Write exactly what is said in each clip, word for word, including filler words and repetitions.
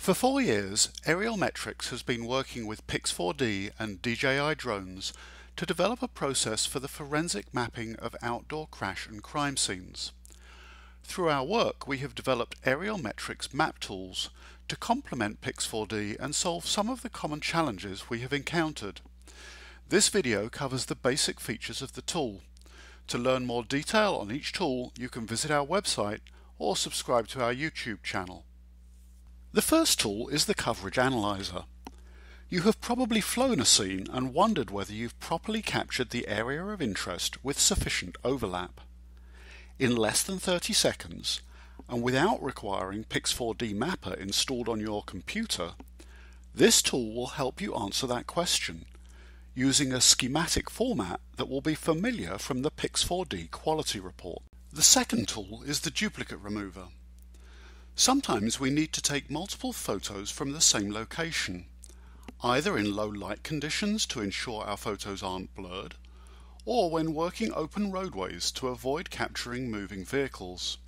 For four years, Aerial Metrics has been working with Pix four D and D J I drones to develop a process for the forensic mapping of outdoor crash and crime scenes. Through our work, we have developed Aerial Metrics Maptools to complement Pix four D and solve some of the common challenges we have encountered. This video covers the basic features of the tool. To learn more detail on each tool, you can visit our website or subscribe to our YouTube channel. The first tool is the Coverage Analyzer. You have probably flown a scene and wondered whether you've properly captured the area of interest with sufficient overlap. In less than thirty seconds, and without requiring Pix four D Mapper installed on your computer, this tool will help you answer that question, using a schematic format that will be familiar from the Pix four D Quality Report. The second tool is the Duplicate Remover. Sometimes we need to take multiple photos from the same location, either in low light conditions to ensure our photos aren't blurred, or when working open roadways to avoid capturing moving vehicles.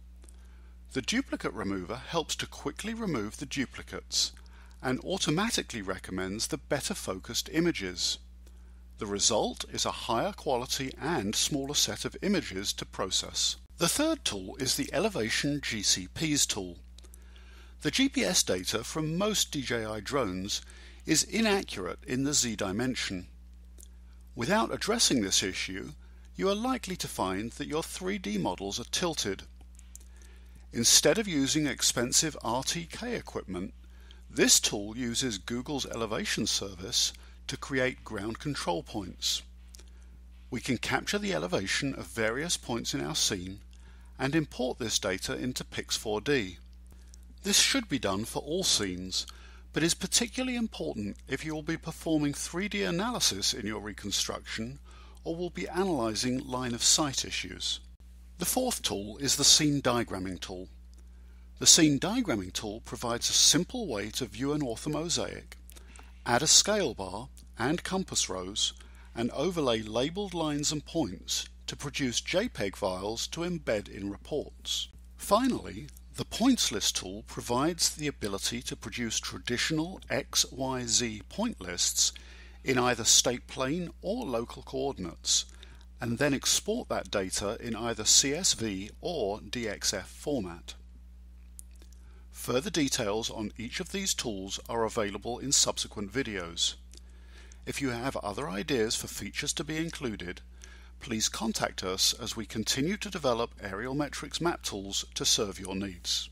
The Duplicate Remover helps to quickly remove the duplicates and automatically recommends the better focused images. The result is a higher quality and smaller set of images to process. The third tool is the Elevation G C Ps tool. The G P S data from most D J I drones is inaccurate in the Z dimension. Without addressing this issue, you are likely to find that your three D models are tilted. Instead of using expensive R T K equipment, this tool uses Google's elevation service to create ground control points. We can capture the elevation of various points in our scene and import this data into Pix four D. This should be done for all scenes, but is particularly important if you will be performing three D analysis in your reconstruction or will be analyzing line of sight issues. The fourth tool is the Scene Diagramming tool. The Scene Diagramming tool provides a simple way to view an orthomosaic, add a scale bar and compass rows, and overlay labeled lines and points to produce JPEG files to embed in reports. Finally, the Points List tool provides the ability to produce traditional X Y Z point lists in either state plane or local coordinates, and then export that data in either C S V or D X F format. Further details on each of these tools are available in subsequent videos. If you have other ideas for features to be included, please contact us as we continue to develop Aerial Metrics Maptools to serve your needs.